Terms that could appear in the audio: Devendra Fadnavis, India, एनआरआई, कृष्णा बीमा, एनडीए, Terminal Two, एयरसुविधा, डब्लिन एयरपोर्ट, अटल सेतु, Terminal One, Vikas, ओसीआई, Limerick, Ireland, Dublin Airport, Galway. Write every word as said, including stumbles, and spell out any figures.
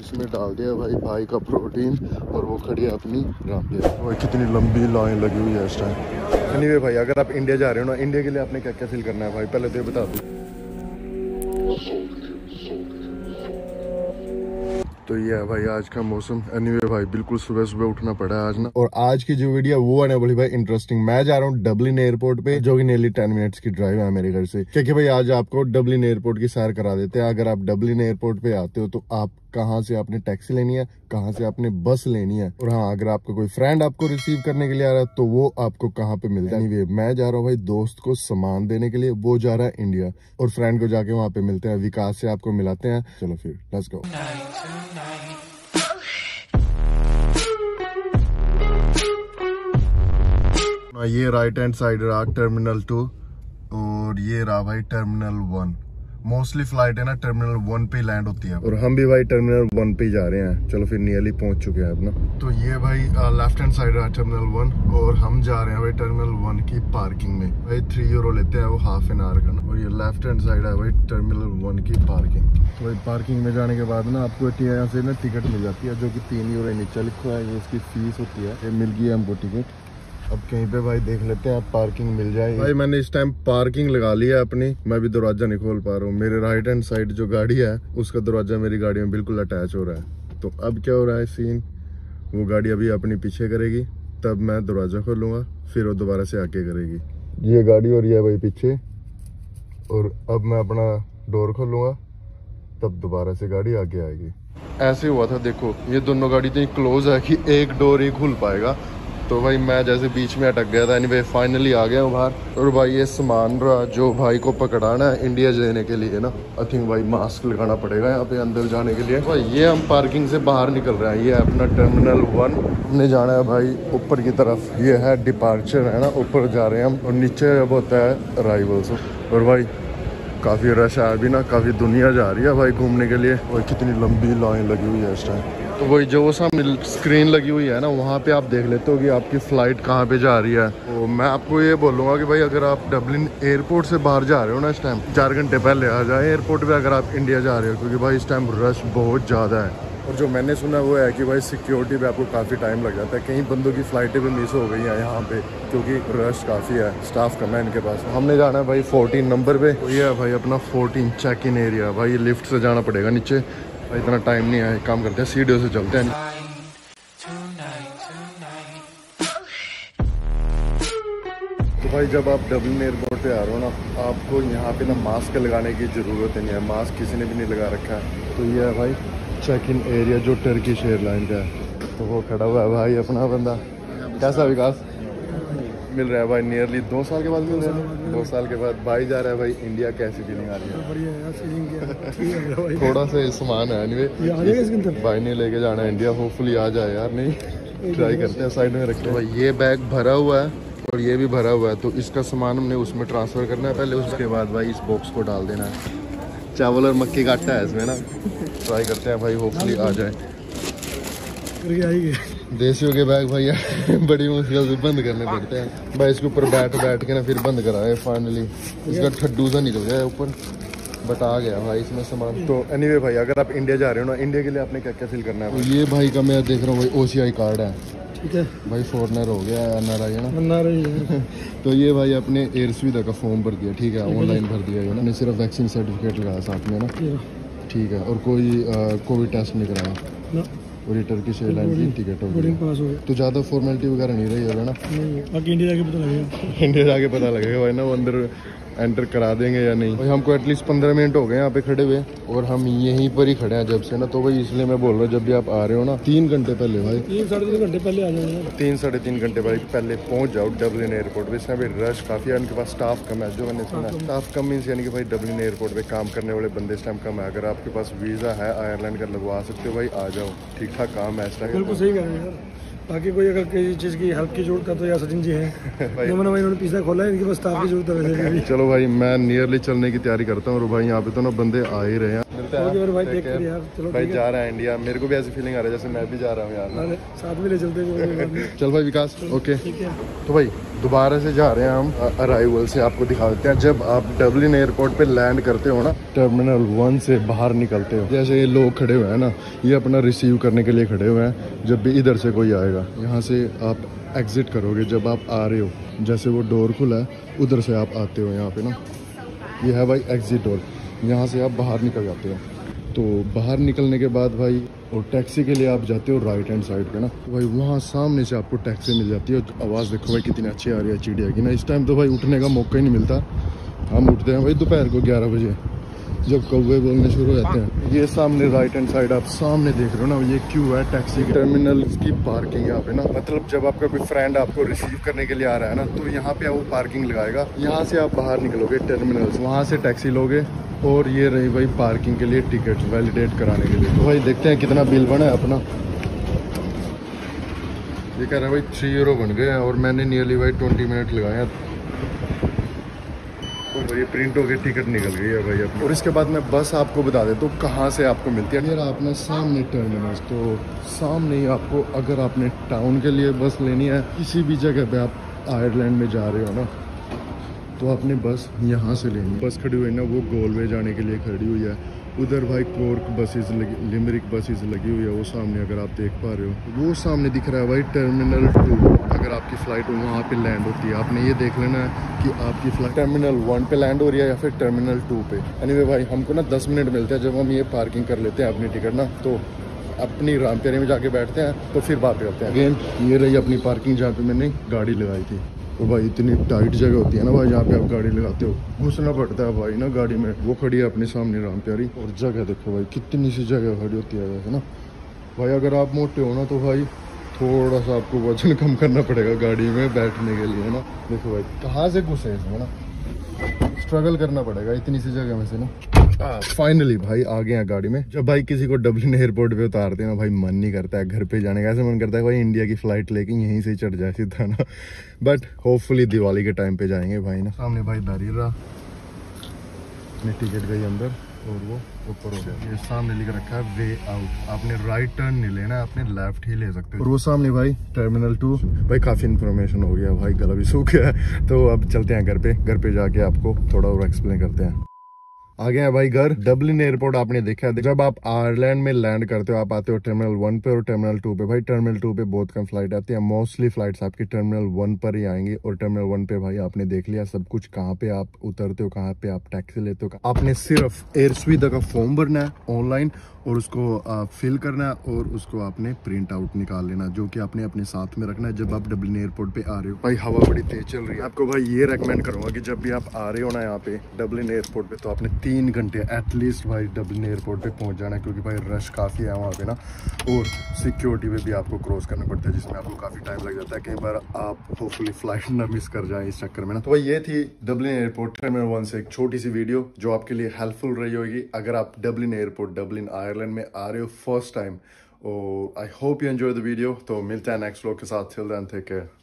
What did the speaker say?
इसमें डाल दिया भाई भाई का प्रोटीन और वो खड़ी है अपनी रामदेव। भाई कितनी लंबी लाइन लगी हुई है इस टाइम। एनीवे भाई अगर आप इंडिया जा रहे हो ना, इंडिया के लिए आपने क्या क्या फील करना है भाई पहले तो बता दो। तो ये है भाई आज का मौसम। एनीवे भाई बिल्कुल सुबह सुबह उठना पड़ा है आज ना। और आज की जो वीडियो वो आने वाली भाई इंटरेस्टिंग। मैं जा रहा हूँ डब्लिन एयरपोर्ट पे, जो कि नियरली टेन मिनट्स की ड्राइव है मेरे घर से, क्योंकि भाई आज आपको डब्लिन एयरपोर्ट की सैर करा देते हैं। अगर आप डब्लिन एयरपोर्ट पे आते हो तो आप कहाँ से आपने टैक्सी लेनी है, कहाँ से आपने बस लेनी है, और हाँ अगर आपका कोई फ्रेंड आपको रिसीव करने के लिए आ रहा है तो वो आपको कहाँ पे मिलता है। anyway, मैं जा रहा हूँ भाई दोस्त को सामान देने के लिए, वो जा रहा है इंडिया, और फ्रेंड को जाके वहाँ पे मिलते हैं, विकास से आपको मिलाते हैं। चलो फिर लेट्स गो। ये राइट हैंड साइड रहा टर्मिनल टू और ये रहा भाई टर्मिनल वन। मोस्टली फ्लाइट है ना टर्मिनल वन पे लैंड होती है, और हम भी भाई टर्मिनल वन पे जा रहे हैं। चलो फिर नियरली पहुंच चुके हैं अपना। तो ये भाई लेफ्ट हैंड साइड है टर्मिनल वन और हम जा रहे हैं भाई टर्मिनल वन की पार्किंग में। भाई थ्री यूरो लेते हैं वो हाफ एन आवर का ना। और ये लेफ्ट हैंड साइड है भाई टर्मिनल वन की पार्किंग। भाई पार्किंग में जाने के बाद ना आपको यहाँ से ना टिकट मिल जाती है, जो की तीन यूरो नीचे लिखा है, ये इसकी फीस होती है। ये मिल गई है हमको टिकट। अब कहीं पे भाई देख लेते हैं आप पार्किंग मिल जाए। भाई मैंने इस टाइम पार्किंग लगा ली है अपनी, मैं भी दरवाजा नहीं खोल पा रहा हूँ। मेरे राइट हैंड साइड जो गाड़ी है उसका दरवाजा मेरी गाड़ी में बिल्कुल अटैच हो रहा है। तो अब क्या हो रहा है सीन, वो गाड़ी अभी अपने पीछे करेगी तब मैं दरवाजा खोलूंगा, फिर वो दोबारा से आके करेगी। ये गाड़ी हो रही है भाई पीछे, और अब मैं अपना डोर खोलूंगा तब दोबारा से गाड़ी आगे आएगी। ऐसे हुआ था देखो, ये दोनों गाड़ी तो क्लोज है कि एक डोर ही खुल पाएगा, तो भाई मैं जैसे बीच में अटक गया था। एनीवे फाइनली आ गया हूँ बाहर। और भाई ये सामान रहा जो भाई को पकड़ाना है इंडिया जाने के लिए ना। आई थिंक भाई मास्क लगाना पड़ेगा यहाँ पे अंदर जाने के लिए। भाई ये हम पार्किंग से बाहर निकल रहे हैं, ये अपना टर्मिनल वन ने जाना है भाई ऊपर की तरफ। ये है डिपार्चर है ना, ऊपर जा रहे हैं हम, और नीचे अब होता है अराइवल्स। और भाई काफ़ी रश है अभी ना, काफ़ी दुनिया जा रही है भाई घूमने के लिए। और कितनी लंबी लाइन लगी हुई है इस टाइम। तो वही जो सामने स्क्रीन लगी हुई है ना, वहाँ पे आप देख लेते हो कि आपकी फ़्लाइट कहाँ पे जा रही है। तो मैं आपको ये बोलूँगा कि भाई अगर आप डब्लिन एयरपोर्ट से बाहर जा रहे हो ना इस टाइम, चार घंटे पहले आ जाए एयरपोर्ट पर अगर आप इंडिया जा रहे हो, क्योंकि भाई इस टाइम रश बहुत ज़्यादा है। और जो मैंने सुना वो है कि भाई सिक्योरिटी पे आपको काफ़ी टाइम लग जाता है, कई बंदों की फ़्लाइटें भी मिस हो गई हैं यहाँ पे, क्योंकि रश काफ़ी है, स्टाफ कम है इनके पास। हमने जाना है भाई फोर्टीन नंबर पे। तो ये है भाई अपना फोर्टीन चेक इन एरिया। भाई लिफ्ट से जाना पड़ेगा नीचे, भाई इतना टाइम नहीं है, काम करते हैं सीढ़ियों से चलते हैं। भाई जब आप डब्लिन एयरपोर्ट पे आ रहे हो ना, आपको यहाँ पे ना मास्क लगाने की ज़रूरत नहीं है, मास्क किसी ने भी नहीं लगा रखा है। तो ये है भाई चेक इन एरिया जो टर्किश एयरलाइन का है। तो वो खड़ा हुआ है भाई अपना बंदा। कैसा विकास मिल रहा है भाई, नियरली दो साल के बाद मिल रहा है। दो साल के बाद भाई जा रहा है भाई इंडिया, कैसी फीलिंग आ रही है? थोड़ा सा सामान है एनीवे, भाई ने लेके जाना है इंडिया, होपफुली आ जाए यार। नहीं ट्राई करते हैं, साइड में रखते हैं। भाई ये बैग भरा हुआ है और ये भी भरा हुआ है, तो इसका सामान हमने उसमें ट्रांसफ़र करना है पहले, उसके बाद भाई इस बॉक्स को डाल देना है। चावल और मक्की का आटा है इसमें ना। ट्राई करते हैं भाई, होपफुली आ जाए। देसियों के बैग भाई बड़ी मुश्किल से बंद करने पड़ते हैं भाई, इसके ऊपर बैठ बैठ के ना फिर बंद कराए। फाइनली इसका ठड्डू सा निकल गया ऊपर, बट आ गया भाई इसमें सामान। तो एनीवे भाई अगर आप इंडिया जा रहे हो ना, इंडिया के लिए आपने क्या क्या फील करना है? ये भाई का मैं देख रहा हूँ भाई ओसीआई कार्ड है, ठीक है भाई, फॉरनर हो गया एनआरआई है ना है। तो ये भाई अपने एयरसुविधा का फॉर्म भर दिया, ठीक है ऑनलाइन भर दिया है ना, सिर्फ वैक्सीन सर्टिफिकेट लगाया साथ में ना, ठीक है, और कोई कोविड टेस्ट नहीं कराया, और ये टर्किश एयरलाइन की टिकट हो गई। तो ज़्यादा फॉर्मेलिटी वगैरह नहीं रही है ना, बाकी इंडिया जाके पता लगेगा। इंडिया जाके पता लगेगा भाई ना, वो अंदर एंटर करा देंगे या नहीं। भाई हमको एटलीस्ट पंद्रह मिनट हो गए यहाँ पे खड़े हुए, और हम यहीं पर ही खड़े हैं जब से ना। तो भाई इसलिए मैं बोल रहा हूँ जब भी आप आ रहे हो ना, तीन घंटे पहले भाई, तीन साढ़े तीन घंटे पहले आ जाओ, तीन साढ़े तीन घंटे भाई पहले पहुँच जाओ डब्लिन एयरपोर्ट पर। इसमें भाई रश काफ़ी है, उनके पास स्टाफ कम है, जो मैंने सुना स्टाफ कम मीन्स यानी कि भाई डब्लिन एयरपोर्ट पर काम करने वाले बंदे इस टाइम कम है। अगर आपके पास वीज़ा है आयरलैंड का लगवा सकते हो भाई, आ जाओ, ठीक ठाक काम है इस टाइम। बिल्कुल सही कह रहे हैं, बाकी कोई अगर किसी चीज़ की हेल्प की जरूरत है तो यार सचिन जी हैं, भाई इन्होंने पिज्जा खोला है, इनके पास स्टाफ की जरूरत है। चलो भाई मैं नियरली चलने की तैयारी करता हूँ, और भाई यहाँ पे तो ना बंदे आ ही रहे हैं। करते हैं भाई, देख देख यार, चलो भाई जा रहा है इंडिया। मेरे को भी ऐसी फीलिंग आ रही है जैसे मैं भी जा रहा हूँ यार, साथ में ले चलते। चल भाई विकास, ओके। तो भाई दोबारा से जा रहे हैं हम अराइवल से, आपको दिखा देते हैं। जब आप डबलिन एयरपोर्ट पे लैंड करते हो ना, टर्मिनल वन से बाहर निकलते हो, जैसे ये लोग खड़े हुए हैं ना, ये अपना रिसीव करने के लिए खड़े हुए हैं। जब भी इधर से कोई आएगा, यहाँ से आप एग्जिट करोगे जब आप आ रहे हो, जैसे वो डोर खुला है उधर से आप आते हो यहाँ पे ना, ये है भाई एग्जिट डोर, यहाँ से आप बाहर निकल जाते हो। तो बाहर निकलने के बाद भाई, और टैक्सी के लिए आप जाते हो राइट हैंड साइड पे ना भाई, वहाँ सामने से आपको टैक्सी मिल जाती है। आवाज़ देखो भाई कितनी अच्छी आ रही है चिड़िया की ना। इस टाइम तो भाई उठने का मौका ही नहीं मिलता। हम उठते हैं भाई दोपहर को ग्यारह बजे, जब कौवे बोलने शुरू हो जाते हैं। ये सामने राइट हैंड साइड आप सामने देख रहे हो ना, ये क्यू है टैक्सी के। टर्मिनल की पार्किंग यहाँ पे ना, मतलब जब आपका कोई फ्रेंड आपको रिसीव करने के लिए आ रहा है ना, तो यहाँ पे वो पार्किंग लगाएगा। यहाँ से आप बाहर निकलोगे टर्मिनल, वहाँ से टैक्सी लोगे, और ये रही भाई पार्किंग के लिए टिकट वैलिडेट कराने के लिए। तो भाई देखते हैं कितना बिल बना है अपना। ये कह रहा है भाई थ्री यूरो बन गए हैं, और मैंने नियरली भाई ट्वेंटी मिनट लगाए हैं। तो ये प्रिंट हो गई, टिकट निकल गई है भाई अपनी। और इसके बाद मैं बस आपको बता देता हूँ कहाँ से आपको मिलती है। यार आपने सामने टर्मिनल, तो सामने ही आपको, अगर आपने टाउन के लिए बस लेनी है, किसी भी जगह पे आप आयरलैंड में जा रहे हो ना, तो आपने बस यहाँ से लेनी है। बस खड़ी हुई ना, वो गोलवे जाने के लिए खड़ी हुई है। उधर भाई कोर्क बसेस लगी, लिमरिक बसेस लगी हुई है, वो सामने अगर आप देख पा रहे हो, वो सामने दिख रहा है भाई टर्मिनल टू। अगर आपकी फ़्लाइट वहाँ पे लैंड होती है, आपने ये देख लेना है कि आपकी फ़्लाइट टर्मिनल वन पे लैंड हो रही है या फिर टर्मिनल टू पे। एनीवे भाई हमको ना दस मिनट मिलते हैं, जब हम ये पार्किंग कर लेते हैं अपनी टिकट ना, तो अपनी रामपेरी में जाके बैठते हैं, तो फिर बात करते हैं। अगेन ये रही अपनी पार्किंग जहाँ पे मैंने गाड़ी लगाई थी। तो भाई इतनी टाइट जगह होती है ना भाई, जहाँ पे आप गाड़ी लगाते हो, घुसना पड़ता है भाई ना गाड़ी में। वो खड़ी है अपने सामने राम प्यारी, और जगह देखो भाई कितनी सी जगह खड़ी होती है वैसे ना भाई। अगर आप मोटे हो ना, तो भाई थोड़ा सा आपको वजन कम करना पड़ेगा गाड़ी में बैठने के लिए ना। देखो भाई कहाँ से घुसे इसमें ना, स्ट्रगल करना पड़ेगा इतनी सी जगह में से ना। फाइनली भाई आ गए हैं गाड़ी में। जब भाई किसी को डबलिन एयरपोर्ट पे उतारते हैं ना भाई, मन नहीं करता है घर पे जाने का। ऐसे मन करता है भाई इंडिया की फ्लाइट लेके यहीं से चढ़ जाए सीधा ना। बट होपफुली दिवाली के टाइम पे जाएंगे भाई ना। सामने भाई बैरियर रहा, अपनी टिकट गई अंदर और वो ऊपर हो गया। ये सामने लिख रखा है वे आउट, आपने राइट टर्न नहीं लेना, आपने लेफ्ट ही ले सकते हो। और वो सामने भाई टर्मिनल टू। भाई काफ़ी इन्फॉर्मेशन हो गया भाई, गला भी सूख गया है। तो अब चलते हैं घर पे, घर पे जाके आपको थोड़ा और एक्सप्लेन करते हैं। आ गए हैं भाई घर। डबलिन एयरपोर्ट आपने देखा है, जब आप आयरलैंड में लैंड करते हो, आप आते हो टर्मिनल वन पे और टर्मिनल टू पे। भाई टर्मिनल टू पे बहुत कम फ्लाइट आती है, मोस्टली फ्लाइट्स आपकी टर्मिनल वन पर ही आएंगी। और टर्मिनल वन पे भाई आपने देख लिया सब कुछ, कहाँ पे आप उतरते हो, कहाँ पे आप टैक्सी लेते हो। आपने सिर्फ एयरसुविधा का फॉर्म भरना है ऑनलाइन, और उसको फिल करना है, और उसको आपने प्रिंट आउट निकाल लेना, जो कि आपने अपने साथ में रखना है जब आप डबलिन एयरपोर्ट पे आ रहे हो। भाई हवा बड़ी तेज चल रही है। आपको भाई ये रेकमेंड करूँगा कि जब भी आप आ रहे हो ना यहाँ पे डबलिन एयरपोर्ट पे, तो आपने तीन घंटे एटलीस्ट भाई डबलिन एयरपोर्ट पे पहुँच जाना है, क्योंकि भाई रश काफ़ी है वहाँ पे ना। और सिक्योरिटी में भी आपको क्रॉस करना पड़ता है, जिसमें आपको काफ़ी टाइम लग जाता है। कई बार आप होपफुली फ्लाइट ना मिस कर जाएँ इस चक्कर में ना। तो भाई ये थी डबलिन एयरपोर्ट टर्मिनल वन से एक छोटी सी वीडियो, जो आपके लिए हेल्पफुल रही होगी अगर आप डबलिन एयरपोर्ट डबलिन आयरलैंड में आ रहे हो फर्स्ट टाइम। और I hope you enjoy the video. तो मिलते हैं नेक्स्ट व्लॉग के साथ। Till then take care.